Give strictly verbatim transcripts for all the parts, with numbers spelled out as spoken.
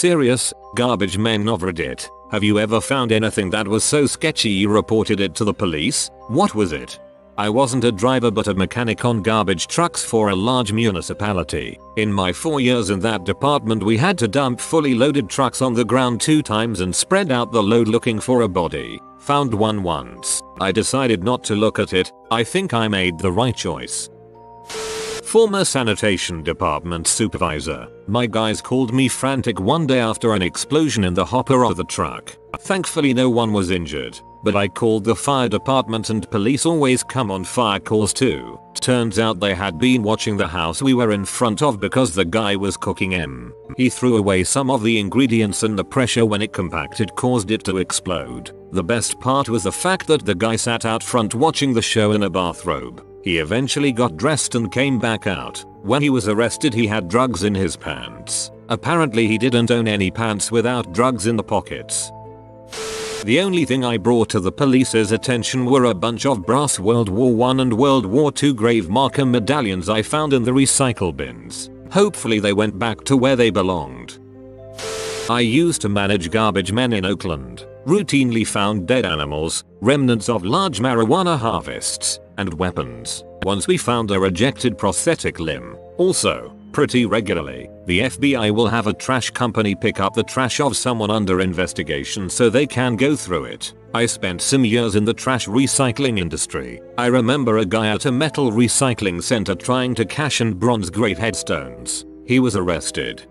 Serious, garbage men of Reddit. Have you ever found anything that was so sketchy you reported it to the police? What was it? I wasn't a driver but a mechanic on garbage trucks for a large municipality. In my four years in that department we had to dump fully loaded trucks on the ground two times and spread out the load looking for a body. Found one once. I decided not to look at it. I think I made the right choice. Former sanitation department supervisor. My guys called me frantic one day after an explosion in the hopper of the truck. Thankfully no one was injured, but I called the fire department and police always come on fire calls too. Turns out they had been watching the house we were in front of because the guy was cooking M. He threw away some of the ingredients and the pressure when it compacted caused it to explode. The best part was the fact that the guy sat out front watching the show in a bathrobe. He eventually got dressed and came back out. When he was arrested he had drugs in his pants. Apparently he didn't own any pants without drugs in the pockets. The only thing I brought to the police's attention were a bunch of brass World War One and World War Two grave marker medallions I found in the recycle bins. Hopefully they went back to where they belonged. I used to manage garbage men in Oakland. Routinely found dead animals, remnants of large marijuana harvests, and weapons. Once we found a rejected prosthetic limb. Also, pretty regularly, the F B I will have a trash company pick up the trash of someone under investigation so they can go through it. I spent some years in the trash recycling industry. I remember a guy at a metal recycling center trying to cash in bronze great headstones. He was arrested.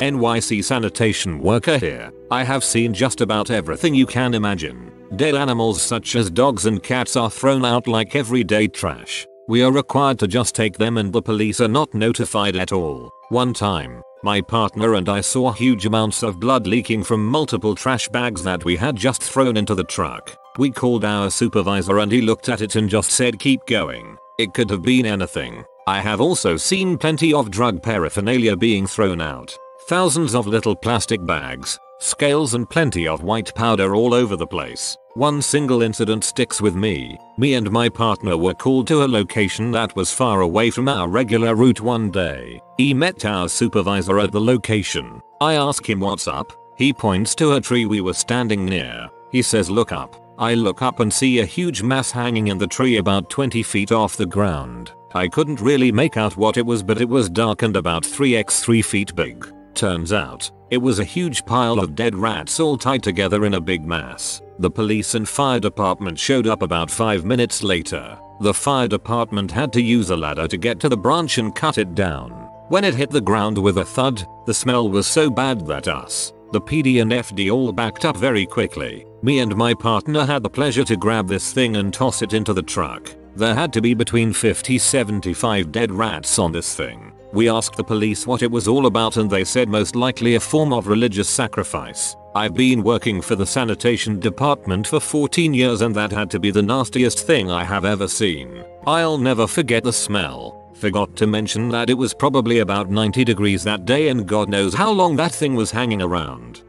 N Y C sanitation worker here. I have seen just about everything you can imagine. Dead animals such as dogs and cats are thrown out like everyday trash. We are required to just take them and the police are not notified at all. One time, my partner and I saw huge amounts of blood leaking from multiple trash bags that we had just thrown into the truck. We called our supervisor and he looked at it and just said keep going. It could have been anything. I have also seen plenty of drug paraphernalia being thrown out. Thousands of little plastic bags, scales and plenty of white powder all over the place. One single incident sticks with me. Me and my partner were called to a location that was far away from our regular route one day. He met our supervisor at the location. I ask him what's up. He points to a tree we were standing near. He says look up. I look up and see a huge mass hanging in the tree about twenty feet off the ground. I couldn't really make out what it was but it was dark and about three by three feet big. Turns out, it was a huge pile of dead rats all tied together in a big mass. The police and fire department showed up about five minutes later. The fire department had to use a ladder to get to the branch and cut it down. When it hit the ground with a thud, the smell was so bad that us, the P D and F D all backed up very quickly. Me and my partner had the pleasure to grab this thing and toss it into the truck. There had to be between fifty to seventy-five dead rats on this thing. We asked the police what it was all about and they said most likely a form of religious sacrifice. I've been working for the sanitation department for fourteen years and that had to be the nastiest thing I have ever seen. I'll never forget the smell. Forgot to mention that it was probably about ninety degrees that day and God knows how long that thing was hanging around.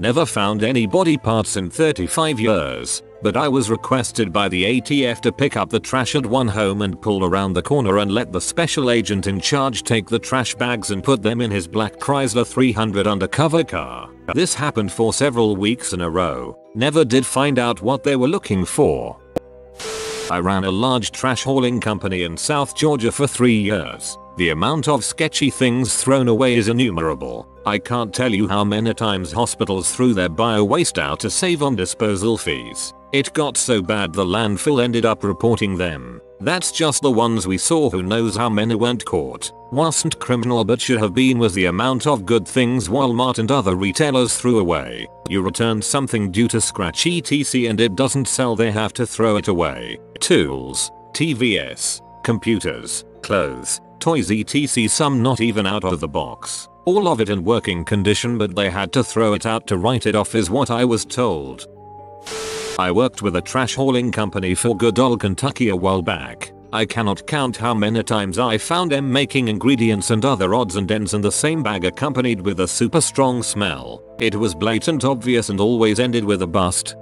Never found any body parts in thirty-five years. But I was requested by the A T F to pick up the trash at one home and pull around the corner and let the special agent in charge take the trash bags and put them in his black Chrysler three hundred undercover car. This happened for several weeks in a row. Never did find out what they were looking for. I ran a large trash hauling company in South Georgia for three years. The amount of sketchy things thrown away is innumerable. I can't tell you how many times hospitals threw their bio-waste out to save on disposal fees. It got so bad the landfill ended up reporting them. That's just the ones we saw. Who knows how many weren't caught. Wasn't criminal but should have been was the amount of good things Walmart and other retailers threw away. You return something due to scratch et cetera and it doesn't sell, they have to throw it away. Tools, T V S, computers, clothes, toys et cetera, some not even out of the box. All of it in working condition but they had to throw it out to write it off is what I was told. I worked with a trash hauling company for Goodall, Kentucky a while back. I cannot count how many times I found them making ingredients and other odds and ends in the same bag accompanied with a super strong smell. It was blatant obvious and always ended with a bust.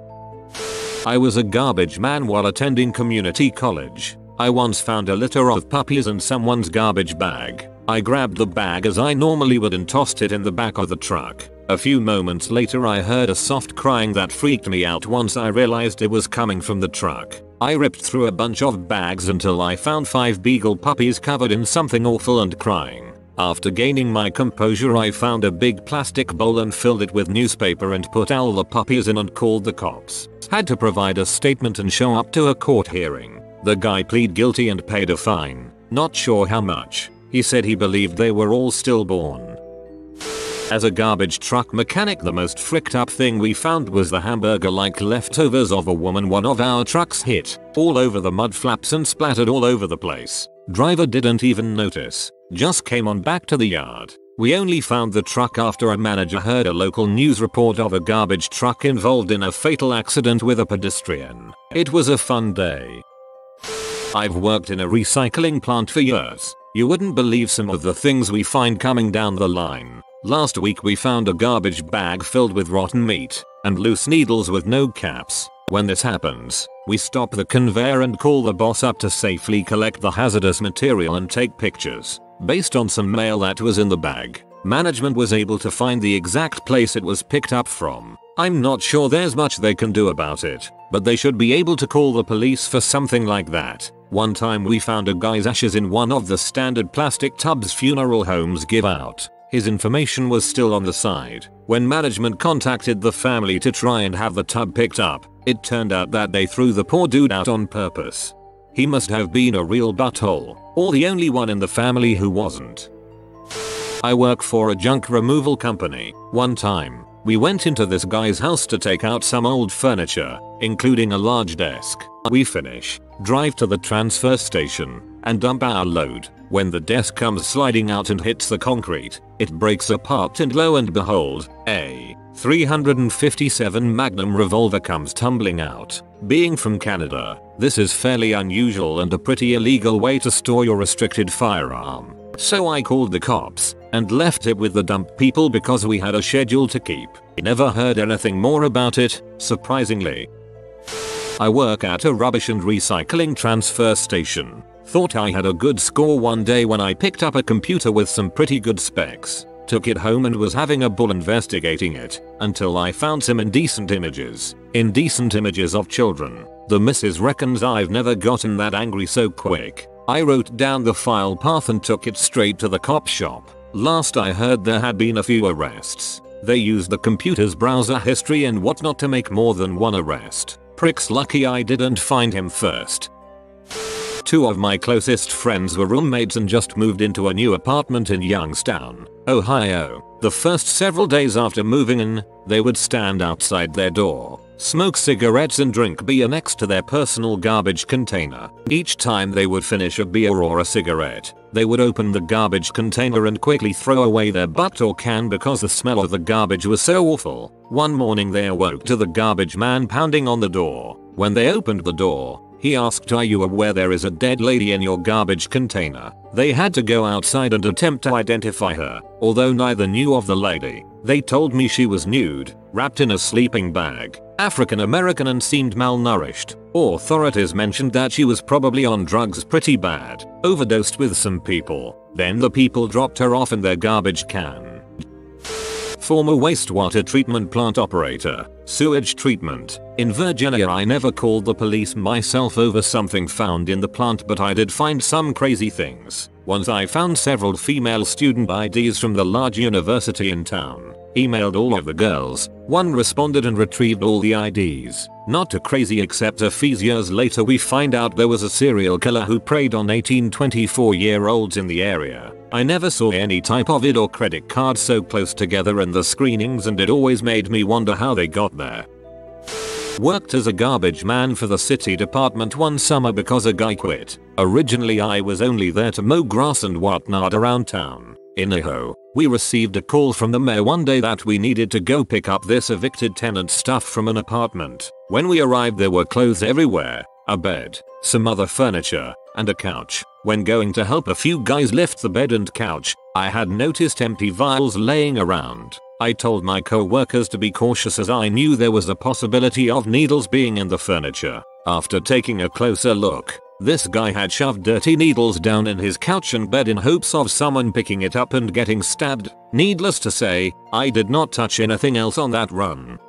I was a garbage man while attending community college. I once found a litter of puppies in someone's garbage bag. I grabbed the bag as I normally would and tossed it in the back of the truck. A few moments later I heard a soft crying that freaked me out once I realized it was coming from the truck. I ripped through a bunch of bags until I found five beagle puppies covered in something awful and crying. After gaining my composure I found a big plastic bowl and filled it with newspaper and put all the puppies in and called the cops. Had to provide a statement and show up to a court hearing. The guy pleaded guilty and paid a fine. Not sure how much. He said he believed they were all stillborn. As a garbage truck mechanic, the most fricked up thing we found was the hamburger-like leftovers of a woman one of our trucks hit, all over the mud flaps and splattered all over the place. Driver didn't even notice, just came on back to the yard. We only found the truck after a manager heard a local news report of a garbage truck involved in a fatal accident with a pedestrian. It was a fun day. I've worked in a recycling plant for years. You wouldn't believe some of the things we find coming down the line. Last week we found a garbage bag filled with rotten meat and loose needles with no caps. When this happens, we stop the conveyor and call the boss up to safely collect the hazardous material and take pictures. Based on some mail that was in the bag, management was able to find the exact place it was picked up from. I'm not sure there's much they can do about it, but they should be able to call the police for something like that. One time we found a guy's ashes in one of the standard plastic tubs funeral homes give out. His information was still on the side. When management contacted the family to try and have the tub picked up, it turned out that they threw the poor dude out on purpose. He must have been a real butthole, or the only one in the family who wasn't. I work for a junk removal company. One time, we went into this guy's house to take out some old furniture, including a large desk. We finish, drive to the transfer station, and dump our load. When the desk comes sliding out and hits the concrete, it breaks apart and lo and behold, a three fifty-seven Magnum revolver comes tumbling out. Being from Canada, this is fairly unusual and a pretty illegal way to store your restricted firearm. So I called the cops and left it with the dump people because we had a schedule to keep. Never heard anything more about it, surprisingly. I work at a rubbish and recycling transfer station. Thought I had a good score one day when I picked up a computer with some pretty good specs. Took it home and was having a ball investigating it, until I found some indecent images. Indecent images of children. The missus reckons I've never gotten that angry so quick. I wrote down the file path and took it straight to the cop shop. Last I heard there had been a few arrests. They used the computer's browser history and whatnot to make more than one arrest. Pricks lucky I didn't find him first. Two of my closest friends were roommates and just moved into a new apartment in Youngstown, Ohio. The first several days after moving in, they would stand outside their door, smoke cigarettes and drink beer next to their personal garbage container. Each time they would finish a beer or a cigarette, they would open the garbage container and quickly throw away their butt or can because the smell of the garbage was so awful. One morning they awoke to the garbage man pounding on the door. When they opened the door, he asked, "Are you aware there is a dead lady in your garbage container?" They had to go outside and attempt to identify her, although neither knew of the lady. They told me she was nude, wrapped in a sleeping bag, African American and seemed malnourished. Authorities mentioned that she was probably on drugs pretty bad, overdosed with some people, then the people dropped her off in their garbage can. Former wastewater treatment plant operator, sewage treatment. In Virginia I never called the police myself over something found in the plant, but I did find some crazy things. Once I found several female student I Ds from the large university in town. Emailed all of the girls, one responded and retrieved all the I Ds. Not too crazy except a few years later we find out there was a serial killer who preyed on eighteen to twenty-four year olds in the area. I never saw any type of I D or credit card so close together in the screenings and it always made me wonder how they got there. Worked as a garbage man for the city department one summer because a guy quit. Originally I was only there to mow grass and whatnot around town. In Ohio, we received a call from the mayor one day that we needed to go pick up this evicted tenant's stuff from an apartment. When we arrived there were clothes everywhere, a bed, some other furniture, and a couch. When going to help a few guys lift the bed and couch, I had noticed empty vials laying around. I told my co-workers to be cautious as I knew there was a possibility of needles being in the furniture. After taking a closer look, This guy had shoved dirty needles down in his couch and bed in hopes of someone picking it up and getting stabbed. Needless to say, I did not touch anything else on that run.